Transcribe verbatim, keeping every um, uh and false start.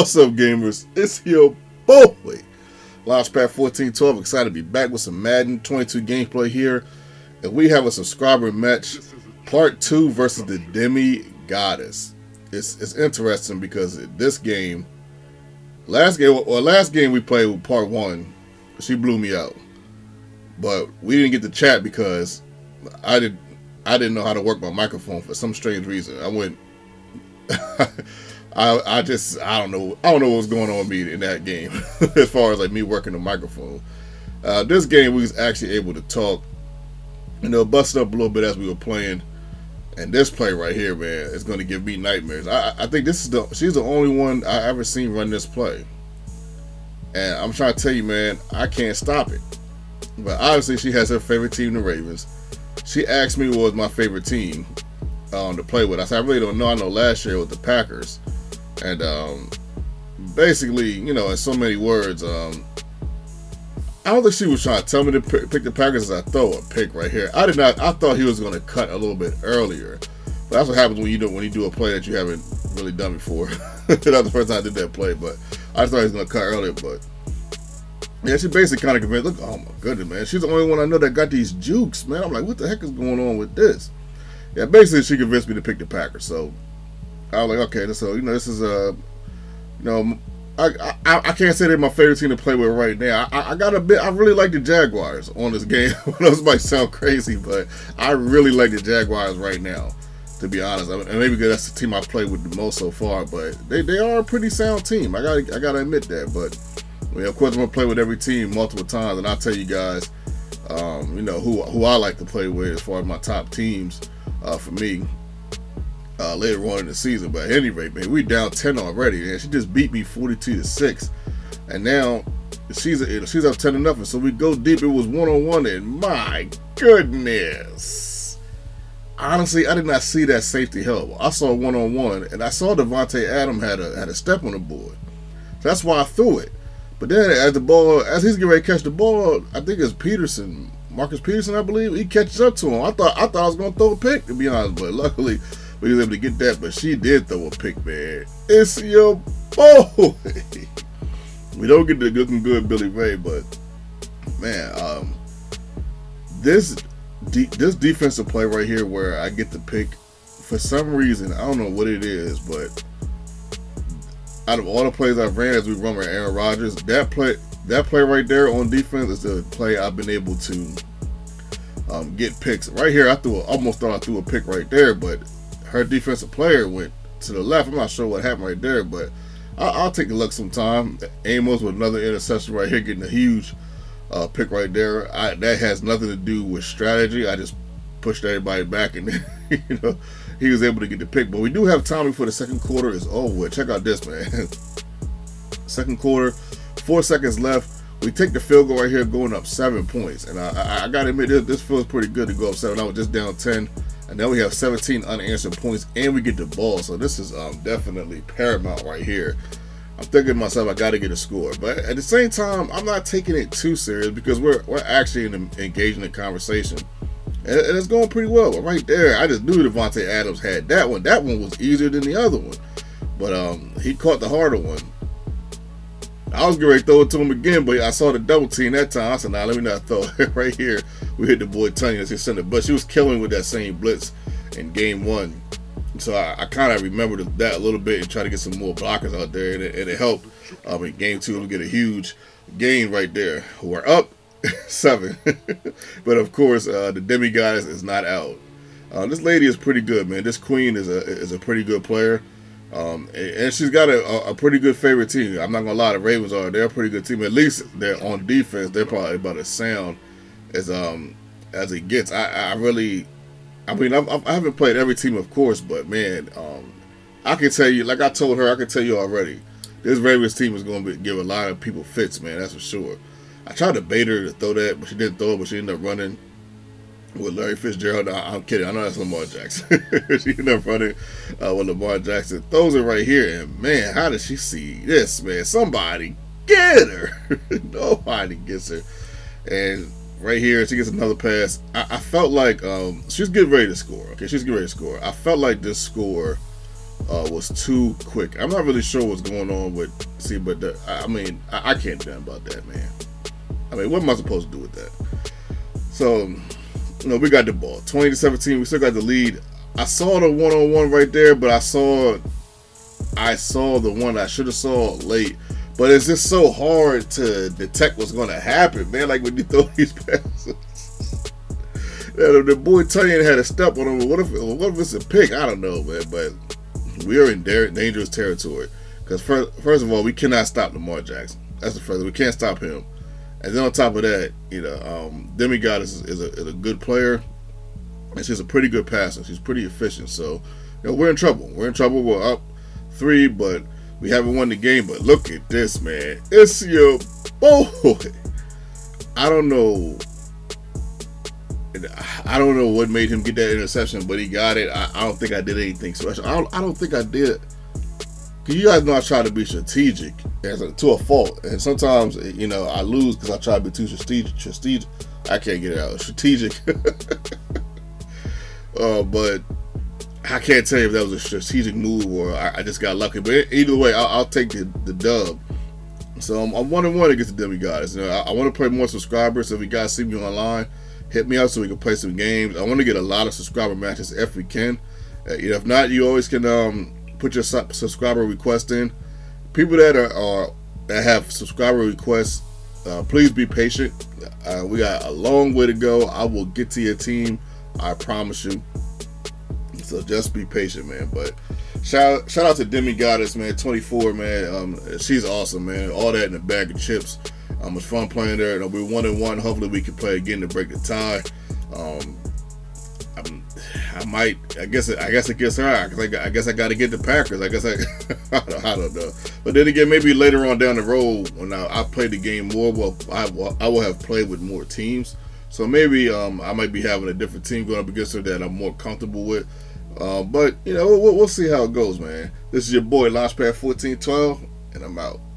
What's up, gamers? It's your boy, Launchpad fourteen twelve. Excited to be back with some Madden twenty-two gameplay here. And we have a subscriber match, Part two versus the Demi Goddess. It's, it's interesting because this game, last game, or last game we played with Part one, she blew me out. But we didn't get to chat because I, did, I didn't know how to work my microphone for some strange reason. I went... I, I just I don't know I don't know what was going on with me in that game as far as like me working the microphone. Uh, this game we was actually able to talk, you know, bust up a little bit as we were playing, and this play right here, man, is going to give me nightmares. I, I think this is the she's the only one I ever seen run this play, and I'm trying to tell you, man, I can't stop it. But obviously she has her favorite team, the Ravens. She asked me what was my favorite team um, to play with. I said I really don't know. I know last year it was the Packers. And um, basically, you know, in so many words, um, I don't think she was trying to tell me to pick the Packers as I throw a pick right here. I did not. I thought he was going to cut a little bit earlier, but that's what happens when you do when you do a play that you haven't really done before. That's the first time I did that play, but I just thought he was going to cut earlier. But yeah, she basically kind of convinced. Look, oh my goodness, man, she's the only one I know that got these jukes, man. I'm like, what the heck is going on with this? Yeah, basically, she convinced me to pick the Packers. So I was like, okay, so, you know, this is a, you know, I, I I can't say they're my favorite team to play with right now. I, I got a bit, I really like the Jaguars on this game. Those might sound crazy, but I really like the Jaguars right now, to be honest. I mean, and maybe because that's the team I played with the most so far, but they, they are a pretty sound team. I got I gotta admit that, but, I mean, of course, I'm going to play with every team multiple times, and I'll tell you guys, um, you know, who, who I like to play with as far as my top teams uh, for me. Uh, later on in the season. But at any rate, man, we down ten already, and she just beat me forty-two to six, and now she's she's up ten to nothing. So we go deep. It was one on one, and my goodness, honestly, I did not see that safety help. I saw one on one, and I saw Davante Adams had a had a step on the board, so that's why I threw it. But then as the ball as he's getting ready to catch the ball, I think it's Peterson, Marcus Peterson, I believe, he catches up to him. I thought I thought I was gonna throw a pick, to be honest, but luckily we was able to get that, but she did throw a pick, man. It's your boy. We don't get the looking good Billy Ray, but man, um, this de this defensive play right here, where I get the pick for some reason, I don't know what it is, but out of all the plays I've ran as we run with Aaron Rodgers, that play that play right there on defense is the play I've been able to um, get picks right here. I threw a, almost thought I threw a pick right there, but her defensive player went to the left. I'm not sure what happened right there, but I'll, I'll take a look sometime. Amos with another interception right here, getting a huge uh, pick right there. I, that has nothing to do with strategy. I just pushed everybody back, and you know, he was able to get the pick. But we do have time before the second quarter is over. Check out this, man. Second quarter, four seconds left. We take the field goal right here, going up seven points. And I, I, I gotta admit, this, this feels pretty good to go up seven. I was just down ten. And now we have seventeen unanswered points, and we get the ball. So this is um, definitely paramount right here. I'm thinking to myself, I got to get a score. But at the same time, I'm not taking it too serious because we're, we're actually in a, engaging in conversation. And, and it's going pretty well. But right there, I just knew Davante Adams had that one. That one was easier than the other one. But um, he caught the harder one. I was going to throw it to him again, but I saw the double team that time. I said, nah, let me not throw it. Right here, we hit the boy Tanya as he sent it. But she was killing with that same blitz in game one. So I, I kind of remembered that a little bit and try to get some more blockers out there. And it, and it helped. Um, in game two, we get a huge gain right there. We're up seven. But, of course, uh, the Demi Goddess is not out. Uh, this lady is pretty good, man. This queen is a, is a pretty good player. Um, and she's got a, a pretty good favorite team. I'm not gonna lie, the Ravens are they're a pretty good team. At least they're on defense. They're probably about as sound as um as it gets. I, I really, I mean, I've, I haven't played every team, of course, but man, um, I can tell you, like I told her, I can tell you already, this Ravens team is gonna be, give a lot of people fits, man. That's for sure. I tried to bait her to throw that, but she didn't throw it. But she ended up running with Larry Fitzgerald. No, I'm kidding. I know that's Lamar Jackson. She ended up running uh, with Lamar Jackson. Throws it right here, and man, how did she see this, man? Somebody get her. Nobody gets her. And right here, she gets another pass. I, I felt like um, she's getting ready to score. Okay, she's getting ready to score. I felt like this score uh, was too quick. I'm not really sure what's going on with, see, but the, I mean, I, I can't do nothing about that, man. I mean, what am I supposed to do with that? So, you know, we got the ball, twenty to seventeen. We still got the lead. I saw the one-on-one right there, but I saw, I saw the one I should have saw late. But it's just so hard to detect what's going to happen, man. Like when you throw these passes, yeah, the boy Tunyon had a step on him. What if, what if it's a pick? I don't know, man. But we are in dangerous territory because first, first of all, we cannot stop Lamar Jackson. That's the first. We can't stop him. And then on top of that, you know, um, Demi Goddess is, is, a, is a good player, and she's a pretty good passer. She's pretty efficient. So, you know, we're in trouble. We're in trouble. We're up three, but we haven't won the game, but look at this, man. It's your boy. I don't know. I don't know what made him get that interception, but he got it. I, I don't think I did anything special. I don't, I don't think I did. Because you guys know I try to be strategic as a, to a fault. And sometimes, you know, I lose because I try to be too strategic. strategic. I can't get it out. Strategic. uh, but... I can't tell you if that was a strategic move or I, I just got lucky. But either way, I'll, I'll take the, the dub. So I'm, I'm one and one against the Demi Goddess. You know, I, I want to play more subscribers. So if you guys see me online, hit me up so we can play some games. I want to get a lot of subscriber matches if we can. Uh, you know, if not, you always can um, put your sub subscriber request in. People that are, are that have subscriber requests, uh, please be patient. Uh, we got a long way to go. I will get to your team. I promise you. So just be patient, man. But shout shout out to Demi Goddess, man. twenty-four, man. Um, she's awesome, man. All that in a bag of chips. Um, it's fun playing there. It'll be one and one. Hopefully, we can play again to break the tie. Um, I'm, I might. I guess. I guess it gets her. I, I guess I got to get the Packers. I guess I. I don't know. But then again, maybe later on down the road when I, I play the game more, well, I will, I will have played with more teams. So maybe um, I might be having a different team going up against her that I'm more comfortable with. Uh, but, you know, we'll, we'll see how it goes, man. This is your boy, Launchpad fourteen twelve, and I'm out.